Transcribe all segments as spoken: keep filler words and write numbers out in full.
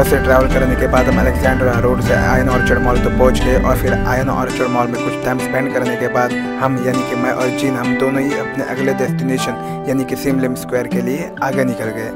बस से ट्रैवल करने के बाद हम अलेक्जेंड्रा रोड से आयन ऑर्चर्ड मॉल तो पहुंच गए और फिर आयन ऑर्चर्ड मॉल में कुछ टाइम स्पेंड करने के बाद हम यानी कि मैं और जीन हम दोनों ही अपने अगले डेस्टिनेशन यानी कि सिम लिम स्क्वायर के लिए आगे निकल गए।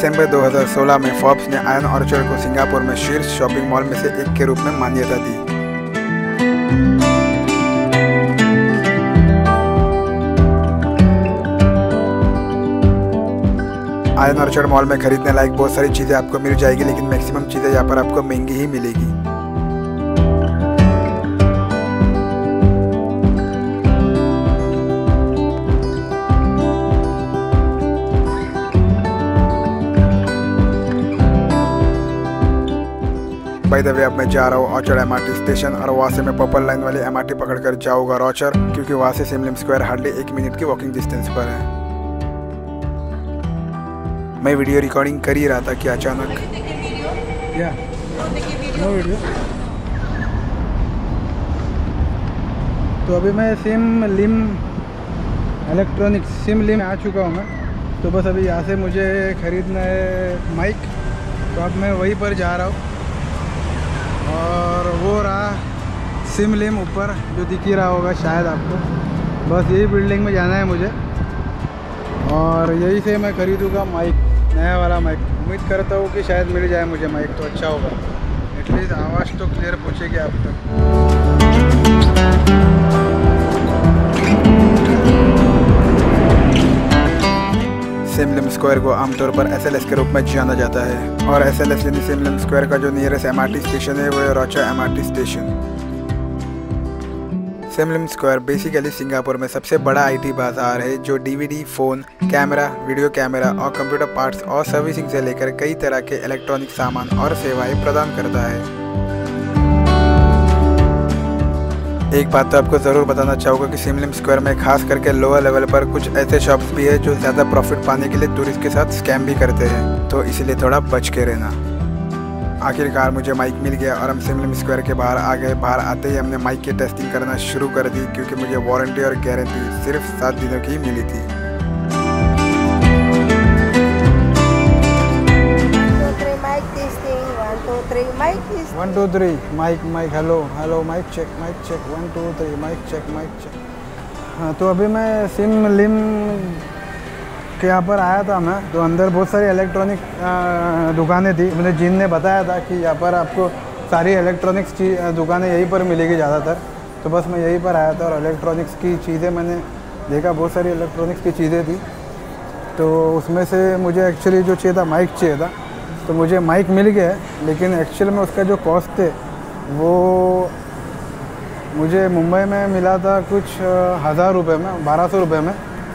दिसंबर दो हज़ार सोलह में फोर्ब्स ने आयन ऑर्चर्ड को सिंगापुर में शीर्ष शॉपिंग मॉल में से एक के रूप में मान्यता दी। आयन ऑर्चर्ड मॉल में खरीदने लायक बहुत सारी चीज़ें आपको मिल जाएगी, लेकिन मैक्सिमम चीज़ें यहाँ पर आपको महंगी ही मिलेगी। बाय द वे अब मैं जा रहा हूँ ऑर्चर्ड एमआरटी स्टेशन और वहाँ से मैं पर्पल लाइन वाली एमआरटी पकड़कर जाऊँगा ऑर्चर्ड, क्योंकि वहाँ से सिम लिम स्क्वायर हार्डली एक मिनट की वॉकिंग डिस्टेंस पर है। मैं वीडियो रिकॉर्डिंग कर ही रहा था कि अचानक yeah. no video. तो अभी मैं Sim Lim electronics Sim Lim आ चुका हूँ मैं, तो बस अभी यहाँ से मुझे खरीदना है माइक, तो अब मैं वहीं पर जा रहा हूँ। और वो रहा सिम लिम ऊपर जो दिख ही रहा होगा शायद आपको, बस यही बिल्डिंग में जाना है मुझे और यही से मैं खरीदूँगा माइक, नया वाला माइक। उम्मीद करता हूँ कि शायद मिल जाए मुझे माइक तो अच्छा होगा, एटलीस्ट आवाज़ तो क्लियर पहुँचेगी आप तक। सिम लिम स्क्वायर को आमतौर पर एस एल एस के रूप में जाना जाता है और एस एल एस यानी सिम लिम स्क्वायर का जो नियरेस्ट एमआरटी स्टेशन है वो Rochor MRT station. Sim Lim square basically Singapore में सबसे बड़ा आईटी बाजार है जो DVD, phone, camera, video camera और कंप्यूटर पार्ट्स और सर्विसिंग से लेकर कई तरह के इलेक्ट्रॉनिक सामान और सेवाएं प्रदान करता है। एक बात तो आपको ज़रूर बताना चाहूँगा कि सिम लिम स्क्वायर में खास करके लोअर लेवल पर कुछ ऐसे शॉप्स भी है जो ज़्यादा प्रॉफिट पाने के लिए टूरिस्ट के साथ स्कैम भी करते हैं, तो इसलिए थोड़ा बच के रहना। आखिरकार मुझे माइक मिल गया और हम सिम लिम स्क्वायर के बाहर आ गए। बाहर आते ही हमने माइक की टेस्टिंग करना शुरू कर दी, क्योंकि मुझे वारंटी और गारंटी सिर्फ सात दिनों की मिली थी। One two three mic mic hello hello mic check mic check one two three mic check mic check. हाँ, तो अभी मैं सिम लिम के यहाँ पर आया था मैं, तो अंदर बहुत सारी इलेक्ट्रॉनिक दुकानें थी। मुझे जीन ने बताया था कि यहाँ पर आपको सारी इलेक्ट्रॉनिक्स की दुकानें यहीं पर मिलेगी ज़्यादातर, तो बस मैं यहीं पर आया था और इलेक्ट्रॉनिक्स की चीज़ें मैंने देखा, बहुत सारी इलेक्ट्रॉनिक्स की चीज़ें थी। तो उसमें से मुझे एक्चुअली जो चाहिए था माइक चाहिए था, तो मुझे माइक मिल गया है, लेकिन एक्चुअल में उसका जो कॉस्ट थे वो मुझे मुंबई में मिला था कुछ हज़ार रुपये में, बारह सौ रुपये में,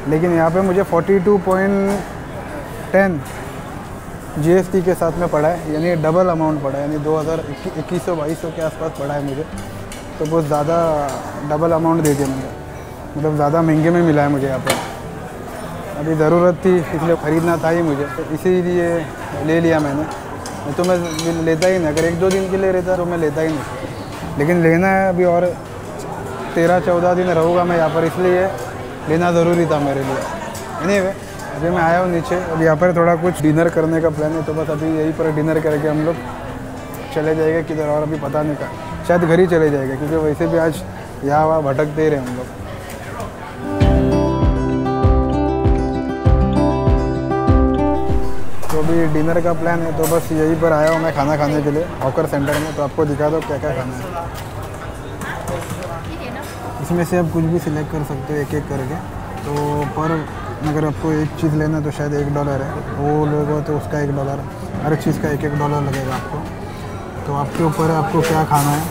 लेकिन यहाँ पे मुझे forty two point ten G S T के साथ में पड़ा है, यानी डबल अमाउंट पड़ा है, यानी दो हज़ार इक्कीस सौ बाईस सौ के आसपास पड़ा है मुझे। तो बहुत ज़्यादा डबल अमाउंट दे दिया मुझे, मतलब ज़्यादा महंगे में मिला है मुझे यहाँ पर। अभी ज़रूरत थी इसलिए ख़रीदना था ही मुझे, तो इसीलिए ले लिया मैंने, तो मैं लेता ही नहीं। अगर एक दो दिन के लिए रहता तो मैं लेता ही नहीं, लेकिन लेना है अभी और तेरह चौदह दिन रहूँगा मैं यहाँ पर, इसलिए लेना ज़रूरी था मेरे लिए। एनीवे अभी मैं आया हूँ नीचे, अब यहाँ पर थोड़ा कुछ डिनर करने का प्लान है, तो बस अभी यहीं पर डिनर करके हम लोग चले जाएंगे किधर और अभी पता नहीं कहाँ, शायद घर ही चले जाएंगे, क्योंकि वैसे भी आज यहाँ वहाँ भटकते ही रहे हम लोग। तो भी डिनर का प्लान है, तो बस यहीं पर आया हूँ मैं खाना खाने के लिए हॉकर सेंटर में, तो आपको दिखा दो क्या क्या खाना है। इसमें से आप कुछ भी सिलेक्ट कर सकते हो एक एक करके, तो पर अगर आपको एक चीज़ लेना तो शायद एक डॉलर है, वो लोगों तो उसका एक डॉलर, हर चीज़ का एक एक डॉलर लगेगा आपको, तो आपके ऊपर है आपको क्या खाना है।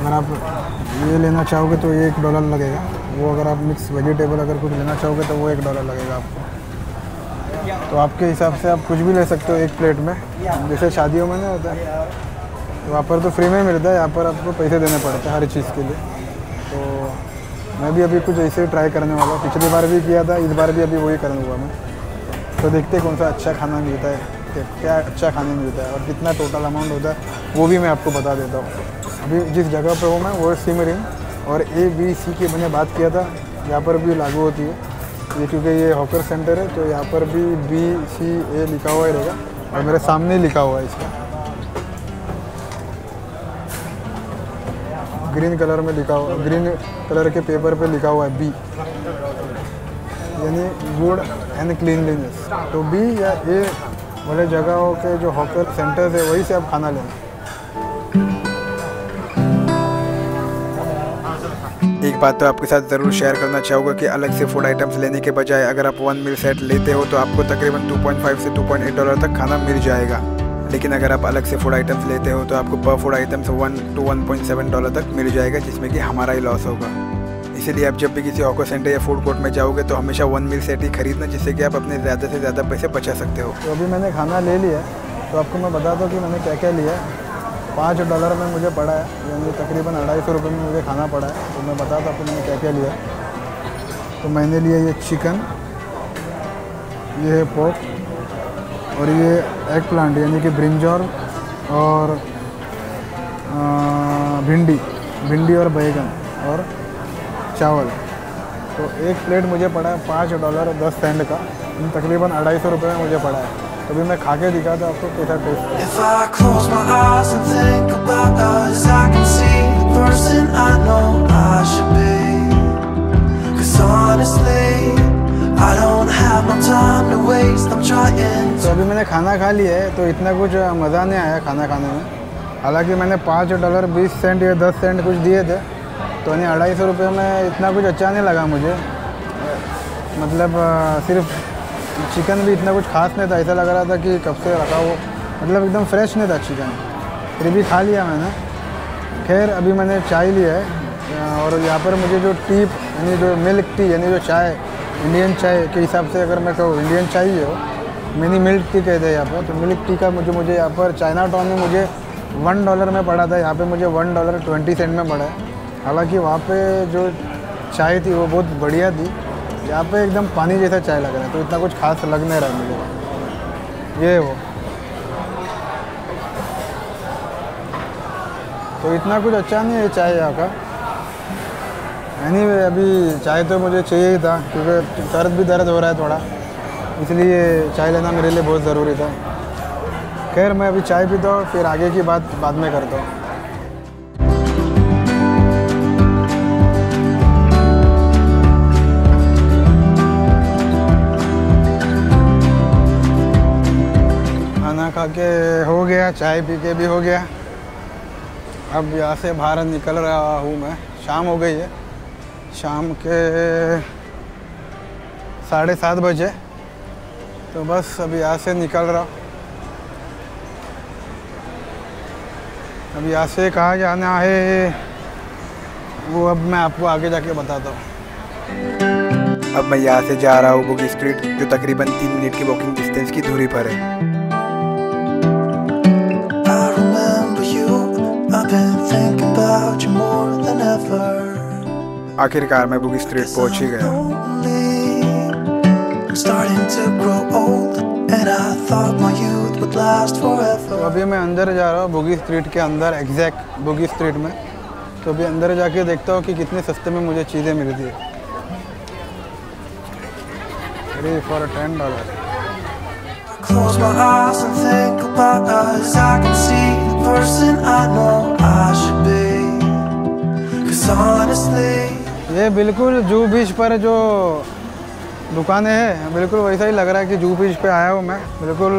अगर आप ये लेना चाहोगे तो ये एक डॉलर लगेगा, वो अगर आप मिक्स वेजिटेबल अगर कुछ लेना चाहोगे तो वो एक डॉलर लगेगा आपको। तो आपके हिसाब से आप कुछ भी ले सकते हो एक प्लेट में, जैसे शादियों में नहीं होता है वहाँ पर तो फ्री में मिलता है, यहाँ पर आपको पैसे देने पड़ते हैं हर चीज़ के लिए। तो मैं भी अभी कुछ ऐसे ट्राई करने वाला हूँ, पिछली बार भी किया था, इस बार भी अभी वही करूँगा मैं। तो देखते कौन सा अच्छा खाना मिलता है, क्या अच्छा खाने मिलता है और कितना टोटल अमाउंट होता है वो भी मैं आपको बता देता हूँ। अभी जिस जगह पर हूँ मैं वो सिम रिम और ए बी सी की मैंने बात किया था, यहाँ पर भी लागू होती है ये, क्योंकि ये हॉकर सेंटर है तो यहाँ पर भी बी सी ए लिखा हुआ रहेगा और मेरे सामने लिखा हुआ है इसका ग्रीन कलर में लिखा हुआ, ग्रीन कलर के पेपर पे लिखा हुआ है बी यानी गुड एंड क्लीनलीनेस। तो बी या ए वाले जगहों के जो हॉकर सेंटर्स है वहीं से आप खाना लेंगे। एक बात तो आपके साथ ज़रूर शेयर करना चाहूँगा कि अलग से फूड आइटम्स लेने के बजाय अगर आप वन मील सेट लेते हो तो आपको तकरीबन टू पॉइंट फाइव से टू पॉइंट एट डॉलर तक खाना मिल जाएगा, लेकिन अगर आप अलग से फूड आइटम्स लेते हो तो आपको per food items one to one point seven dollar तक मिल जाएगा, जिसमें कि हमारा ही लॉस होगा। इसीलिए आप जब भी किसी हॉकर सेंटर या फूड कोर्ट में जाओगे तो हमेशा वन मील सेट ही खरीदना, जिससे कि आप अपने ज़्यादा से ज़्यादा पैसे बचा सकते हो। तो अभी मैंने खाना ले लिया, तो आपको मैं बता दूँ कि मैंने क्या क्या लिया। पाँच डॉलर में मुझे पड़ा है, यानी तकरीबन अढ़ाई सौ रुपये में मुझे खाना पड़ा है। तो मैं बताता हूँ आपको मैंने क्या क्या लिया। तो मैंने लिया ये चिकन, ये है पोर्क और ये एग प्लांट यानी कि ब्रिंजॉल और आ, भिंडी भिंडी और बैगन और चावल। तो एक प्लेट मुझे पड़ा है पाँच डॉलर दस सेंट का, तकरीबन अढ़ाई सौ रुपये में मुझे पड़ा है। अभी मैं खा के दिखाता हूं आपको कैसा टेस्ट। तो अभी मैंने खाना खा लिया है, तो इतना कुछ मज़ा नहीं आया खाना खाने में। हालांकि मैंने पाँच डॉलर बीस सेंट या दस सेंट कुछ दिए थे, तो यानी अढ़ाई सौ रुपये में इतना कुछ अच्छा नहीं लगा मुझे। मतलब सिर्फ चिकन भी इतना कुछ खास नहीं था, ऐसा लग रहा था कि कब से रखा हो, मतलब एकदम फ्रेश नहीं था चिकन, फिर भी खा लिया मैंने। खैर अभी मैंने चाय लिया है और यहाँ पर मुझे जो टी यानी जो मिल्क टी यानी जो चाय इंडियन चाय के हिसाब से अगर मैं कहूँ इंडियन चाहिए हो, मैंने मिल्क टी कहते हैं यहाँ पर। तो मिल्क टी का मुझे मुझे यहाँ पर चाइना टाउन में मुझे वन डॉलर में पड़ा था, यहाँ पर मुझे वन डॉलर ट्वेंटी सेंट में पड़ा है। हालाँकि वहाँ पर जो चाय थी वो बहुत बढ़िया थी, यहाँ पे एकदम पानी जैसा चाय लग रहा है, तो इतना कुछ खास लग नहीं रहा है मुझे ये वो। तो इतना कुछ अच्छा नहीं है चाय यहाँ का। एनीवे अभी चाय तो मुझे चाहिए ही था, क्योंकि दर्द भी दर्द हो रहा है थोड़ा, इसलिए चाय लेना मेरे लिए बहुत ज़रूरी था। खैर मैं अभी चाय पीता हूँ, फिर आगे की बात बाद में करता हूँ। खा के हो गया, चाय पी के भी हो गया, अब यहाँ से बाहर निकल रहा हूँ मैं। शाम हो गई है, शाम के साढ़े सात बजे, तो बस अब यहाँ से निकल रहा हूँ। अब यहाँ से कहाँ जाना है वो अब मैं आपको आगे जाके बताता हूँ। अब मैं यहाँ से जा रहा हूँ बुगी स्ट्रीट, जो तकरीबन तीन मिनट की वॉकिंग डिस्टेंस की दूरी पर है। आखिरकार मैं बुगी स्ट्रीट पहुंच ही गया। तो अभी मैं अंदर जा रहा हूँ बुगी स्ट्रीट के अंदर, एग्जैक्ट बुगी स्ट्रीट में। तो अभी अंदर जाके देखता हूँ कि कितने सस्ते में मुझे चीज़ें मिलती है। Three for ten dollar Close my eyes and think about us. I can see the person I know I should be. 'Cause honestly, ये बिल्कुल जू बीच पर जो दुकानें हैं बिल्कुल वैसा ही लग रहा है कि जू बीच पे आया हूँ मैं, बिल्कुल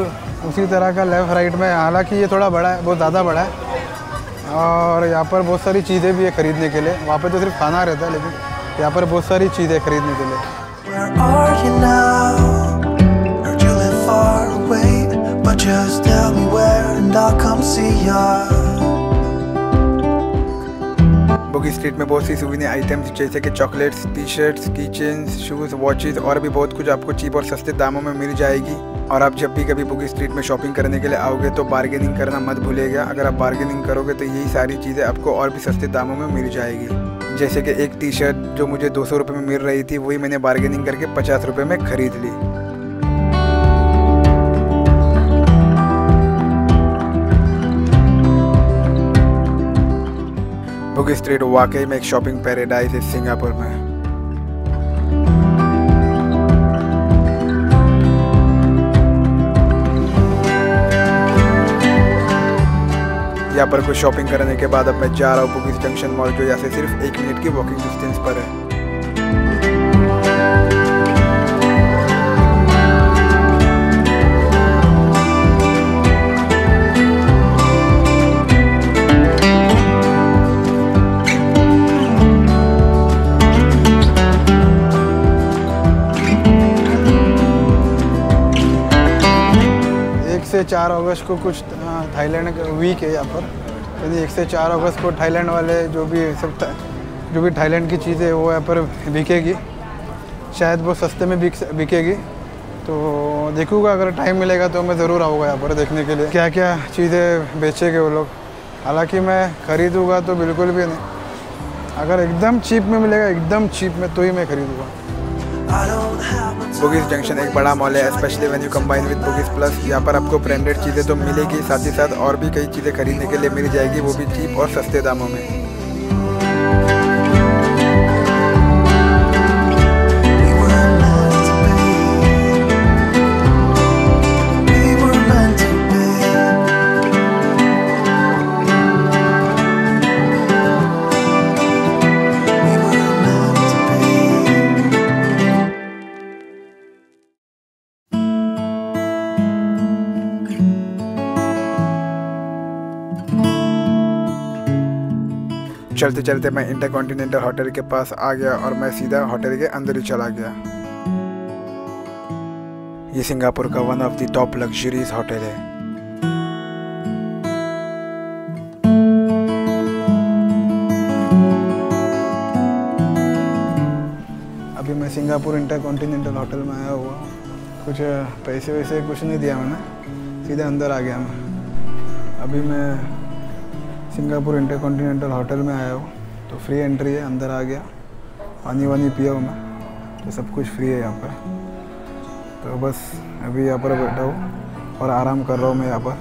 उसी तरह का लेफ़्ट राइट में। हालांकि ये थोड़ा बड़ा है, बहुत ज़्यादा बड़ा है, और यहाँ पर बहुत सारी चीज़ें भी है ख़रीदने के लिए। वहाँ पे तो सिर्फ खाना रहता है, लेकिन यहाँ पर बहुत सारी चीज़ें खरीदने के लिए। Where are you now? just tell me where and I'll come see ya. Bugis street में बहुत सी सुविधाएं आइटम्स जैसे कि chocolates, T shirts, key chains, shoes, watches और भी बहुत कुछ आपको चीप और सस्ते दामों में मिल जाएगी। और आप जब भी कभी बुगी स्ट्रीट में शॉपिंग करने के लिए आओगे तो बार्गेनिंग करना मत भूलिएगा। अगर आप बार्गेनिंग करोगे तो यही सारी चीज़ें आपको और भी सस्ते दामों में मिल जाएगी। जैसे कि एक टी शर्ट जो मुझे दो सौ रुपये में मिल रही थी, वही मैंने बार्गेनिंग करके पचास रुपये में खरीद ली। बुगी स्ट्रीट वाकई में एक शॉपिंग पैराडाइज है सिंगापुर में। यहाँ पर कुछ शॉपिंग करने के बाद अब मैं जा रहा हूँ बुगिस जंक्शन मॉल, जो यहाँ से सिर्फ एक मिनट की वॉकिंग डिस्टेंस पर है। एक से चार अगस्त को कुछ थाईलैंड वीक है यहाँ पर। यदि एक से चार अगस्त को थाईलैंड वाले जो भी सब जो भी थाईलैंड की चीज़ें वो यहाँ पर बिकेगी, शायद वो सस्ते में बिक बिकेगी। तो देखूंगा, अगर टाइम मिलेगा तो मैं ज़रूर आऊँगा यहाँ पर देखने के लिए क्या क्या चीज़ें बेचेंगे वो लोग। हालांकि मैं ख़रीदूँगा तो बिल्कुल भी नहीं, अगर एकदम चीप में मिलेगा, एकदम चीप में, तो ही मैं ख़रीदूँगा। बुगिस जंक्शन एक बड़ा मॉल है, specially when you combine with Bugis plus. यहाँ पर आपको ब्रांडेड चीज़ें तो मिलेगी, साथ ही साथ और भी कई चीज़ें खरीदने के लिए मिल जाएगी, वो भी चीप और सस्ते दामों में। चलते चलते मैं इंटरकॉन्टिनेंटल होटल के पास आ गया और मैं सीधा होटल के अंदर ही चला गया। ये सिंगापुर का one of the top luxuries hotel है। अभी मैं सिंगापुर इंटरकॉन्टिनेंटल होटल में आया हुआ हूँ। कुछ पैसे वैसे कुछ नहीं दिया मैंने, सीधा अंदर आ गया मैं। अभी मैं सिंगापुर इंटरकॉन्टिनेंटल होटल में आया हूँ, तो फ्री एंट्री है, अंदर आ गया। पानी वानी पिया हूँ मैं, तो सब कुछ फ्री है यहाँ पर। तो बस अभी यहाँ पर बैठा हूँ और आराम कर रहा हूँ मैं यहाँ पर।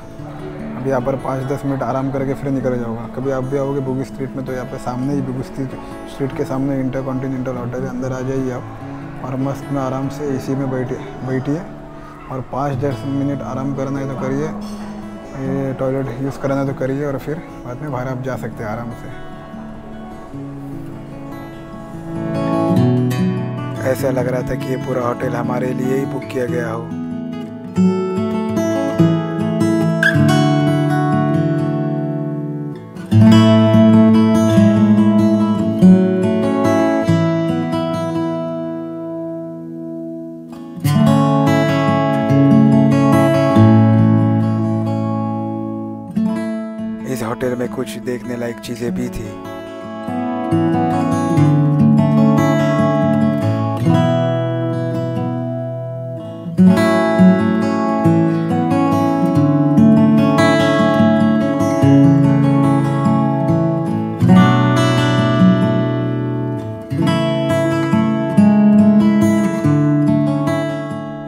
अभी यहाँ पर पाँच दस मिनट आराम करके फिर निकल जाऊँगा। कभी आप भी आओगे बुगी स्ट्रीट में तो यहाँ पर सामने ही बुगी स्ट्रीट के सामने इंटरकॉन्टिनेंटल होटल है, अंदर आ जाइए आप और मस्त में आराम से ए सी में बैठिए बैठिए और पाँच दस मिनट आराम करना है तो करिए, ये टॉयलेट यूज़ कराना तो करिए और फिर बाद में बाहर आप जा सकते हैं आराम से। ऐसा लग रहा था कि ये पूरा होटल हमारे लिए ही बुक किया गया हो। इस होटल में कुछ देखने लायक चीज़ें भी थी।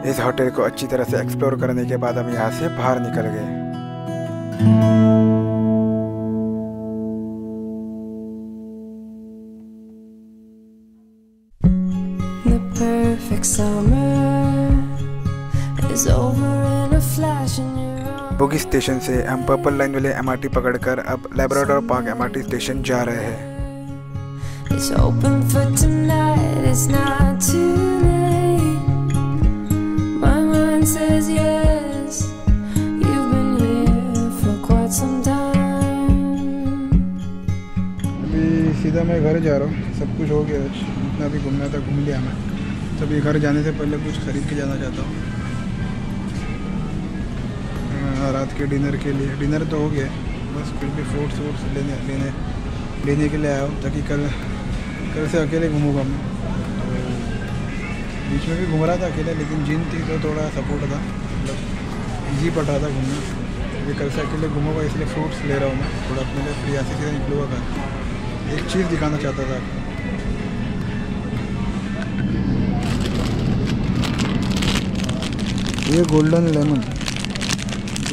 इस होटल को अच्छी तरह से एक्सप्लोर करने के बाद हम यहाँ से बाहर निकल गए। बुगी स्टेशन से हम पर्पल लाइन वाले एमआरटी पकड़कर अब लैब्राडोर पार्क एमआरटी स्टेशन जा रहे हैं। अभी सीधा मैं घर जा रहा हूँ, सब कुछ हो गया, जितना भी घूमना था घूम लिया मैं। तभी घर जाने से पहले कुछ खरीद के जाना चाहता हूँ। रात के डिनर के लिए। डिनर तो हो गया, बस फिर भी फ्रूट्स व्रूट्स लेने लेने लेने के लिए आया हूँ, ताकि कल कल से अकेले घूमूंगा मैं। तो बीच में भी घूम रहा था अकेले, लेकिन जिन थी तो थोड़ा सपोर्ट था, मतलब ईजी पड़ रहा था घूमना। क्योंकि कल से अकेले घूमूंगा इसलिए फ्रूट्स ले रहा हूँ मैं, थोड़ा अपने लिए फ्री आसी से निकलूँगा। एक चीज़ दिखाना चाहता था आपको, ये गोल्डन लेमन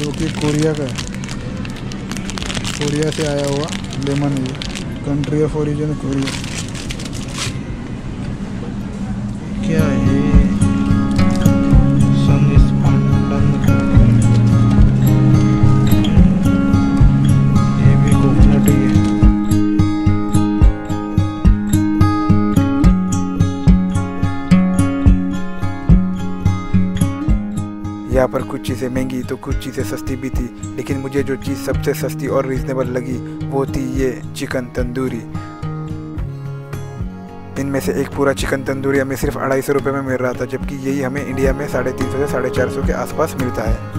जो कि कोरिया का है, कोरिया से आया हुआ लेमन है, कंट्री ऑफ ओरिजिन कोरिया। क्या है यहाँ पर? कुछ चीज़ें महंगी तो कुछ चीज़ें सस्ती भी थी, लेकिन मुझे जो चीज़ सबसे सस्ती और रीज़नेबल लगी वो थी ये चिकन तंदूरी। इनमें से एक पूरा चिकन तंदूरी हमें सिर्फ अढ़ाई सौ रुपये में मिल रहा था, जबकि यही हमें इंडिया में साढ़े तीन सौ से साढ़े चार सौ के आसपास मिलता है।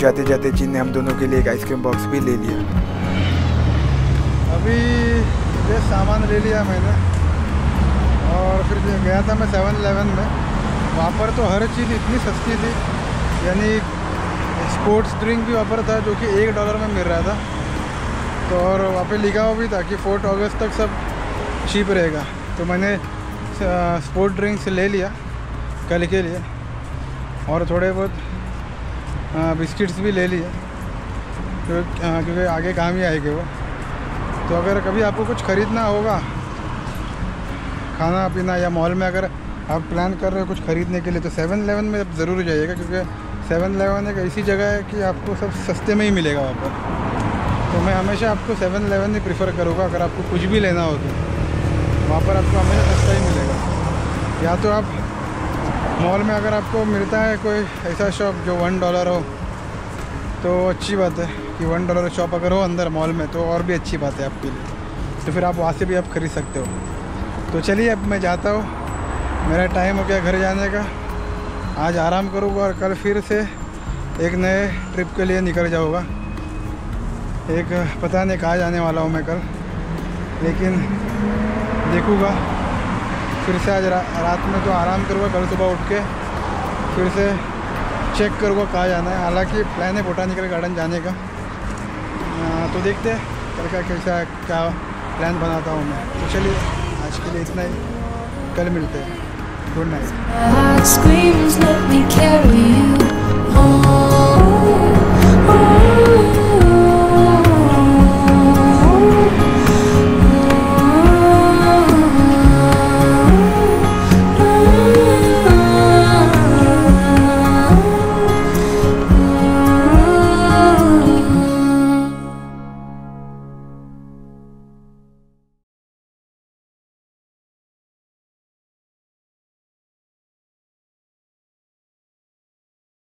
जाते जाते जिन ने हम दोनों के लिए एक आइसक्रीम बॉक्स भी ले लिया। अभी ये सामान ले लिया मैंने, और फिर गया था मैं सेवन इलेवन में। वहाँ पर तो हर चीज़ इतनी सस्ती थी, यानी स्पोर्ट्स ड्रिंक भी वहाँ पर था जो कि एक डॉलर में मिल रहा था। तो और वहाँ पे लिखा हुआ भी था कि फोर्थ अगस्त तक सब चीप रहेगा, तो मैंने स्पोर्ट ड्रिंक्स ले लिया कल के लिए, और थोड़े बहुत बिस्किट्स भी ले लिए, तो क्योंकि आगे काम ही आएंगे वो। तो अगर कभी आपको कुछ ख़रीदना होगा, खाना पीना या मॉल में अगर आप प्लान कर रहे हो कुछ ख़रीदने के लिए, तो सेवन इलेवन में आप ज़रूर जाइएगा, क्योंकि सेवन इलेवन एक ऐसी जगह है कि आपको सब सस्ते में ही मिलेगा वहाँ पर। तो मैं हमेशा आपको सेवन इलेवन ही प्रीफ़र करूँगा, अगर आपको कुछ भी लेना हो तो वहाँ पर आपको हमेशा सस्ता ही मिलेगा। या तो आप मॉल में, अगर आपको मिलता है कोई ऐसा शॉप जो वन डॉलर हो तो अच्छी बात है, कि वन डॉलर शॉप अगर हो अंदर मॉल में तो और भी अच्छी बात है आपके लिए, तो फिर आप वहाँ से भी आप ख़रीद सकते हो। तो चलिए अब मैं जाता हूँ, मेरा टाइम हो गया घर जाने का। आज आराम करूँगा और कल फिर से एक नए ट्रिप के लिए निकल जाऊँगा। एक पता नहीं कहाँ जाने वाला हूँ मैं कल, लेकिन देखूँगा। फिर से आज रा, रात में तो आराम करूँगा, कल सुबह उठ के फिर से चेक करूँगा कहाँ जाना है। हालांकि प्लान है बोटानिकल गार्डन जाने का, आ, तो देखते हैं कल का कैसा क्या प्लान बनाता हूँ मैं। तो चलिए आज के लिए इतना ही, कल मिलते हैं, गुड नाइट।